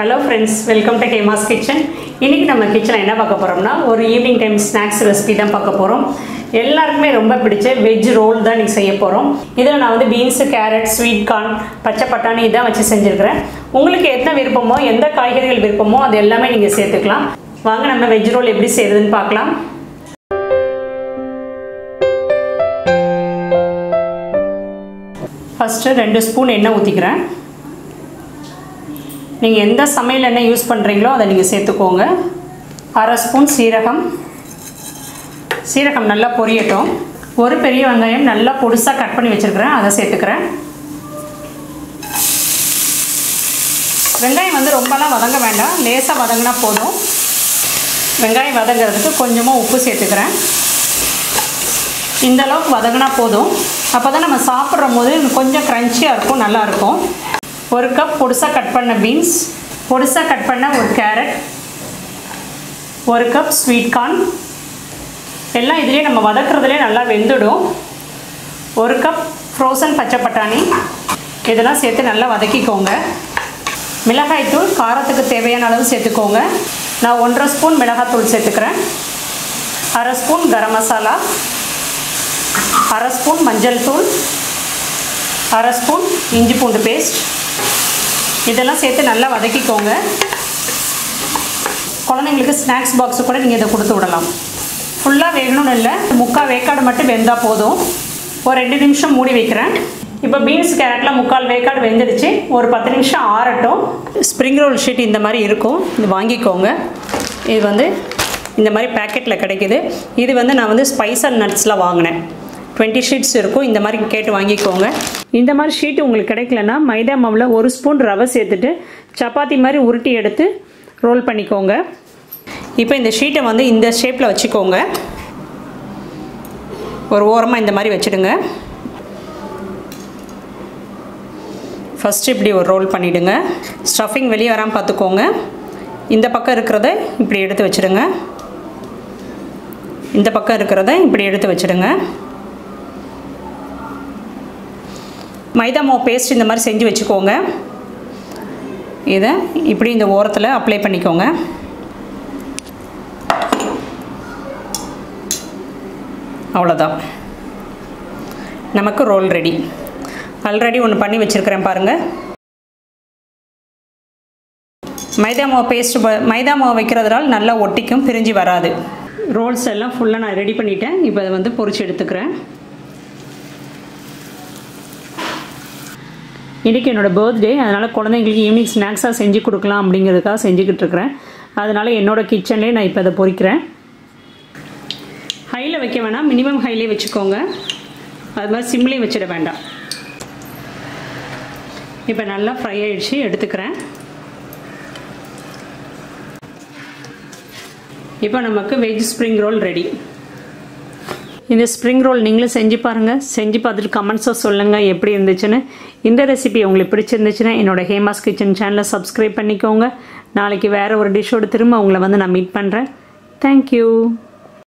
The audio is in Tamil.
Hello friends, welcome to Hema's Kitchen. இன்னைக்கு நம்ம கிச்சன்ல என்ன பார்க்க போறோம்னா ஒரு ஈவினிங் டைம் ஸ்நாக்ஸ் ரெசிபி தான் பார்க்க போறோம். எல்லாருக்குமே ரொம்ப பிடிச்ச வெஜ் ரோல் தான் இன்னைக்கு செய்ய போறோம். இதல நான் பீன்ஸ், கேரட், ஸ்வீட் கார்ன், பச்சை பட்டாணி இத வச்சு செஞ்சிருக்கேன். உங்களுக்கு என்ன விருப்பமோ, எந்த காய்கறிகள் விருப்பமோ அது எல்லாமே நீங்க சேர்த்துக்கலாம். வாங்க நம்ம வெஜ் ரோல் எப்படி செய்யறதுன்னு பார்க்கலாம். ஃபர்ஸ்ட் 2 ஸ்பூன் எண்ணெய் ஊத்திக்கிறேன். நீங்கள் எந்த சமையல் எண்ணெய் யூஸ் பண்ணுறீங்களோ அதை நீங்கள் சேர்த்துக்கோங்க. அரை ஸ்பூன் சீரகம் நல்லா பொரியட்டும். ஒரு பெரிய வெங்காயம் நல்லா பொடிசாக கட் பண்ணி வச்சுருக்கிறேன், அதை சேர்த்துக்கிறேன். வெங்காயம் ரொம்பலாம் வதங்க வேண்டாம், லேசாக வதங்கினா போதும். வெங்காயம் வதங்கிறதுக்கு கொஞ்சமாக உப்பு சேர்த்துக்கிறேன். இந்தளவுக்கு வதங்கினா போதும். அப்போ தான் நம்ம சாப்பிட்ற போது கொஞ்சம் க்ரன்ச்சியாக இருக்கும், நல்லாயிருக்கும். ஒரு கப் பொடிசாக கட் பண்ண பீன்ஸ், பொடிசாக கட் பண்ண ஒரு கேரட், ஒரு கப் ஸ்வீட் கார்ன், எல்லாம் இதுலேயே நம்ம வதக்குறதுலேயே நல்லா வெந்துடும். ஒரு கப் ஃப்ரோசன் பச்சை பட்டாணி, இதெல்லாம் சேர்த்து நல்லா வதக்கிக்கோங்க. மிளகாய்த்தூள் காரத்துக்கு தேவையான அளவு சேர்த்துக்கோங்க. நான் 1.5 ஸ்பூன் மிளகாய்த்தூள் சேர்த்துக்கிறேன். அரை ஸ்பூன் கரம் மசாலா, அரை ஸ்பூன் மஞ்சள் தூள், அரை ஸ்பூன் இஞ்சி பூண்டு பேஸ்ட், இதெல்லாம் சேர்த்து நல்லா வதக்கிக்கோங்க. குழந்தைங்களுக்கு ஸ்நாக்ஸ் பாக்ஸு கூட நீங்கள் இதை கொடுத்து விடலாம். ஃபுல்லாக வேகணும்னு இல்லை, முக்கால் வேக்காடு மட்டும் வெந்தால் போதும். ஒரு 2 நிமிஷம் மூடி வைக்கிறேன். இப்போ பீன்ஸ் கேரட்லாம் முக்கால் வேக்காடு வெந்துடுச்சு. ஒரு 10 நிமிஷம் ஆறட்டும். ஸ்ப்ரிங் ரோல் ஷீட் இந்த மாதிரி இருக்கும், இது வாங்கிக்கோங்க. இது இந்த மாதிரி பேக்கெட்டில் கிடைக்கிது. இது நான் ஸ்பைஸ் அண்ட் நட்ஸில் வாங்கினேன். 20 ஷீட்ஸ் இருக்கும், இந்த மாதிரி கேட்டு வாங்கிக்கோங்க. இந்த மாதிரி ஷீட் உங்களுக்கு கிடைக்கலன்னா மைதா மாவில் ஒரு ஸ்பூன் ரவை சேர்த்துட்டு சப்பாத்தி மாதிரி உருட்டி எடுத்து ரோல் பண்ணிக்கோங்க. இப்போ இந்த ஷீட்டை இந்த ஷேப்பில் வச்சுக்கோங்க. ஒரு ஓரமாக இந்த மாதிரி வச்சுடுங்க. ஃபஸ்ட்டு இப்படி ஒரு ரோல் பண்ணிவிடுங்க. ஸ்டஃபிங் வெளியே வராமல் பார்த்துக்கோங்க. இந்த பக்கம் இருக்கிறத இப்படி எடுத்து வச்சுடுங்க. இந்த பக்கம் இருக்கிறத இப்படி எடுத்து வச்சுடுங்க. மைதா மாவு பேஸ்ட் இந்த மாதிரி செஞ்சு வச்சுக்கோங்க. இதை இப்படி இந்த ஓரத்தில் அப்ளை பண்ணிக்கோங்க. அவ்வளோதான், நமக்கு ரோல் ரெடி. ஆல்ரெடி ஒன்று பண்ணி வச்சுருக்கிறேன் பாருங்கள். மைதா மாவு பேஸ்ட் மைதா மாவு வைக்கிறதுனால நல்லா ஒட்டிக்கும், பிரிஞ்சு வராது. ரோல்ஸ் எல்லாம் ஃபுல்லாக நான் ரெடி பண்ணிட்டேன். இப்போ அதை பொரிச்சு எடுத்துக்கிறேன். இன்றைக்கி என்னோடய பர்த்டே, அதனால் குழந்தைங்களுக்கு ஈவினிங் ஸ்நாக்ஸாக செஞ்சு கொடுக்கலாம் அப்படிங்கிறதுக்காக செஞ்சுக்கிட்டு இருக்கிறேன். அதனால் என்னோடய கிச்சன்லேயே நான் இப்போ அதை பொரிக்கிறேன். ஹையில் வைக்க வேணாம், மினிமம் ஹையிலே வச்சுக்கோங்க. அது மாதிரி சிம்லேயே வச்சிட வேண்டாம். இப்போ நல்லா ஃப்ரை ஆகிடுச்சு, எடுத்துக்கிறேன். இப்போ நமக்கு வெஜ் ஸ்ப்ரிங் ரோல் ரெடி. இந்த ஸ்ப்ரிங் ரோல் நீங்களும் செஞ்சு பாருங்கள். செஞ்சு பார்த்துட்டு கமெண்ட்ஸை சொல்லுங்கள் எப்படி இருந்துச்சுன்னு. இந்த ரெசிபி உங்களுக்கு பிடிச்சிருந்துச்சுன்னா என்னோட ஹேமாஸ் கிச்சன் சேனலை சப்ஸ்கிரைப் பண்ணிக்கோங்க. நாளைக்கு வேறு ஒரு டிஷ்ஷோடு திரும்ப உங்களை நான் மீட் பண்ணுறேன். தேங்க்யூ.